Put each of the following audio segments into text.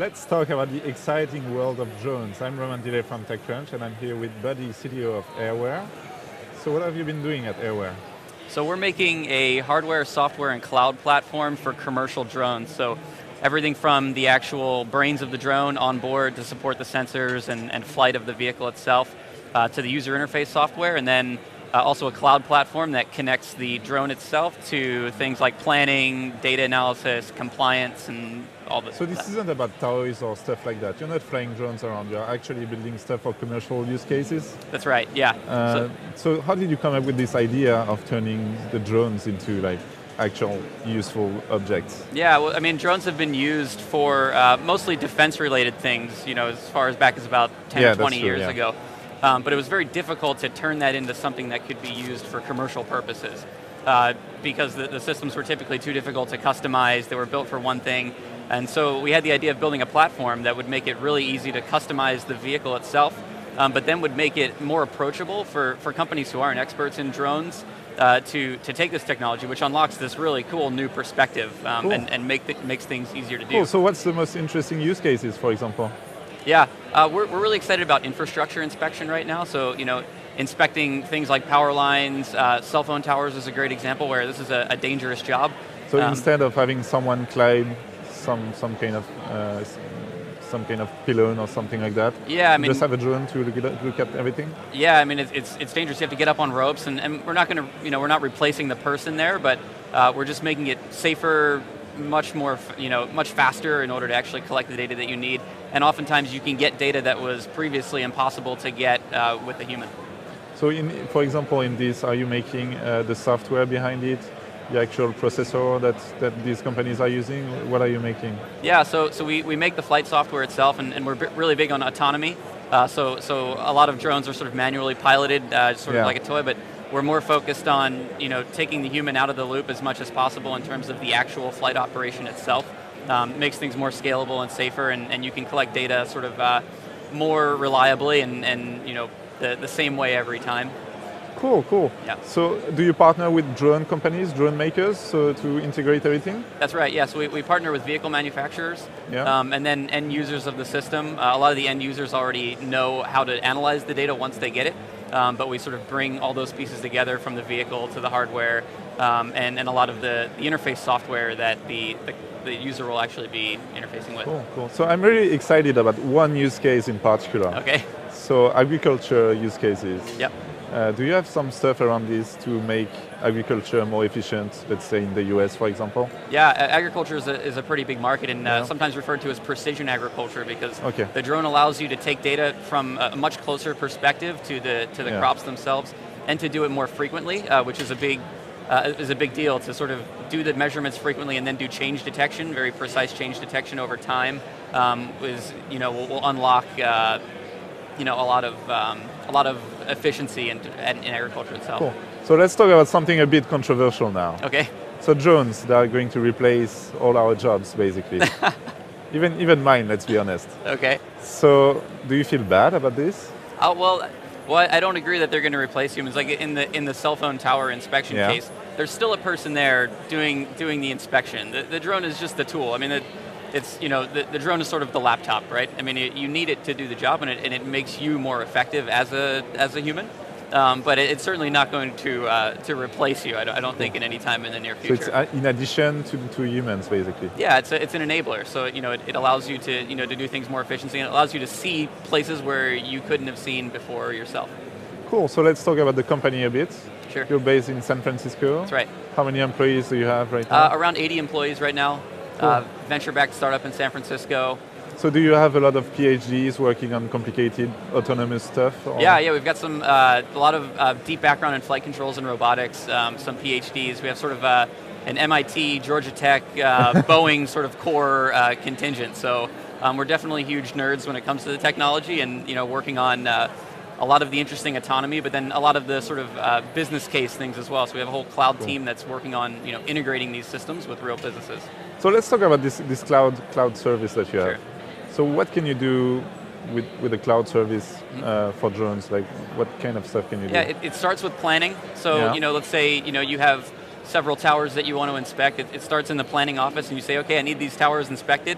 Let's talk about the exciting world of drones. I'm Romain Dillet from TechCrunch, and I'm here with Buddy, CTO of Airware. So what have you been doing at Airware? So we're making a hardware, software, and cloud platform for commercial drones. So everything from the actual brains of the drone on board to support the sensors and flight of the vehicle itself to the user interface software, and then also a cloud platform that connects the drone itself to things like planning, data analysis, compliance, and all this. So this isn't about toys or stuff like that. You're not flying drones around. You're actually building stuff for commercial use cases. That's right, yeah. So how did you come up with this idea of turning the drones into like actual useful objects? Yeah, well, I mean, drones have been used for mostly defense-related things, you know, as far as back as about 10 or 20 years ago. But it was very difficult to turn that into something that could be used for commercial purposes because the systems were typically too difficult to customize. They were built for one thing. And so we had the idea of building a platform that would make it really easy to customize the vehicle itself, but then would make it more approachable for companies who aren't experts in drones to take this technology, which unlocks this really cool new perspective and makes things easier to do. Cool. So what's the most interesting use cases, for example? Yeah, we're really excited about infrastructure inspection right now. So, you know, inspecting things like power lines, cell phone towers is a great example where this is a dangerous job. So instead of having someone climb some kind of pylon or something like that. Yeah, I mean, just have a drone to look at everything. Yeah, I mean, it's dangerous. You have to get up on ropes, and we're not going to, you know, we're not replacing the person there, but we're just making it safer, much more, you know, much faster in order to actually collect the data that you need. And oftentimes you can get data that was previously impossible to get with a human. So, for example, in this, are you making the software behind it, the actual processor that these companies are using? What are you making? Yeah, so we make the flight software itself, and we're really big on autonomy. So a lot of drones are sort of manually piloted, sort of like a toy, but we're more focused on, you know, taking the human out of the loop as much as possible in terms of the actual flight operation itself. Makes things more scalable and safer, and you can collect data sort of more reliably and you know, the same way every time. Cool, cool. Yeah. So do you partner with drone companies, drone makers, so to integrate everything? That's right, yes. Yeah. So we partner with vehicle manufacturers and then end users of the system. A lot of the end users already know how to analyze the data once they get it, but we sort of bring all those pieces together from the vehicle to the hardware and a lot of the interface software that the user will actually be interfacing with. Cool, cool. So I'm really excited about one use case in particular. Okay. So agriculture use cases. Yep. Do you have some stuff around this to make agriculture more efficient, let's say in the US, for example? Yeah, agriculture is a pretty big market, and sometimes referred to as precision agriculture, because the drone allows you to take data from a much closer perspective to the crops themselves, and to do it more frequently, which is a big deal, to sort of do the measurements frequently and then do change detection, very precise change detection over time, will unlock a lot of efficiency in agriculture itself. Cool. So let's talk about something a bit controversial now. Okay. So drones that are going to replace all our jobs, basically, even mine. Let's be honest. Okay. So do you feel bad about this? Well, I don't agree that they're going to replace humans. Like in the cell phone tower inspection case, there's still a person there doing the inspection. The drone is just the tool. I mean, the drone is sort of the laptop, right? I mean, you need it to do the job, and it makes you more effective as a human. But it's certainly not going to replace you. I don't think in any time in the near future. So it's in addition to humans, basically. Yeah, it's an enabler. So it allows you to do things more efficiently, and it allows you to see places where you couldn't have seen before yourself. Cool. So let's talk about the company a bit. Sure. You're based in San Francisco. That's right. How many employees do you have right now? Around 80 employees right now. Cool. Venture-backed startup in San Francisco. So do you have a lot of PhDs working on complicated autonomous stuff? Or? Yeah, we've got a lot of deep background in flight controls and robotics, some PhDs. We have sort of an MIT, Georgia Tech, Boeing sort of core contingent. So we're definitely huge nerds when it comes to the technology, and working on a lot of the interesting autonomy, but then a lot of the sort of business case things as well. So we have a whole cloud team that's working on integrating these systems with real businesses. So let's talk about this cloud service that you have. Sure. So what can you do with a cloud service for drones? Like, what kind of stuff can you do? Yeah, it starts with planning. So let's say you have several towers that you want to inspect. It starts in the planning office, and you say, okay, I need these towers inspected.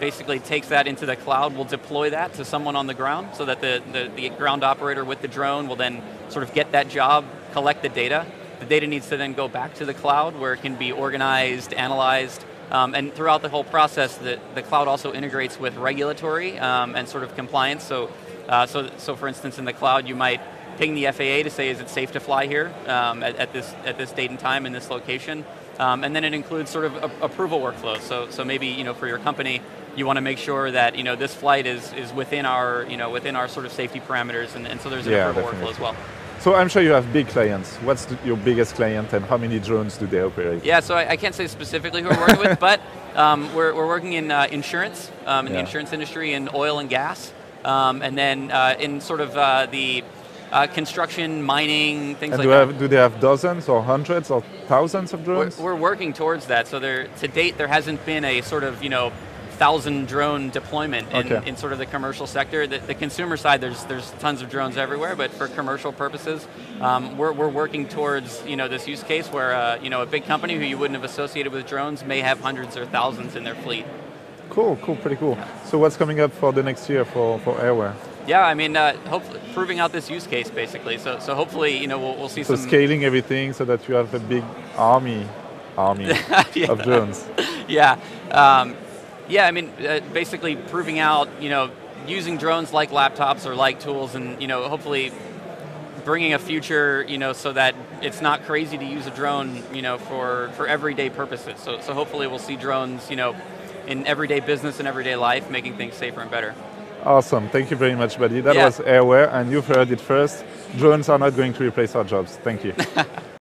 basically takes that into the cloud. We'll deploy that to someone on the ground so that the ground operator with the drone will then sort of get that job, collect the data. The data needs to then go back to the cloud where it can be organized, analyzed, and throughout the whole process, the cloud also integrates with regulatory and sort of compliance. So for instance, in the cloud, you might ping the FAA to say, is it safe to fly here at this date and time in this location? And then it includes sort of approval workflows. So maybe, you know, for your company, you want to make sure that, you know, this flight is within our, you know, within our sort of safety parameters, and so there's an approval workflow as well. So I'm sure you have big clients. What's your biggest client, and how many drones do they operate? Yeah, so I can't say specifically who we're working with, but we're working in insurance, in the insurance industry, in oil and gas, and then in sort of the construction, mining, things like that. Do they have dozens or hundreds or thousands of drones? We're working towards that. So to date, there hasn't been a sort of, you know, 1,000 drone deployment in sort of the commercial sector. The consumer side, there's tons of drones everywhere, but for commercial purposes, we're working towards, you know, this use case where you know, a big company who you wouldn't have associated with drones may have hundreds or thousands in their fleet. Cool, pretty cool. Yeah. So what's coming up for the next year for Airware? Yeah, I mean, hopefully proving out this use case basically. So hopefully, you know, we'll see some scaling everything so that you have a big army of drones. Yeah. Yeah, I mean, basically proving out, you know, using drones like laptops or like tools, and, you know, hopefully bringing a future, you know, so that it's not crazy to use a drone, you know, for everyday purposes. So hopefully we'll see drones, you know, in everyday business and everyday life, making things safer and better. Awesome, thank you very much, Buddy. That was Airware, and you've heard it first. Drones are not going to replace our jobs. Thank you.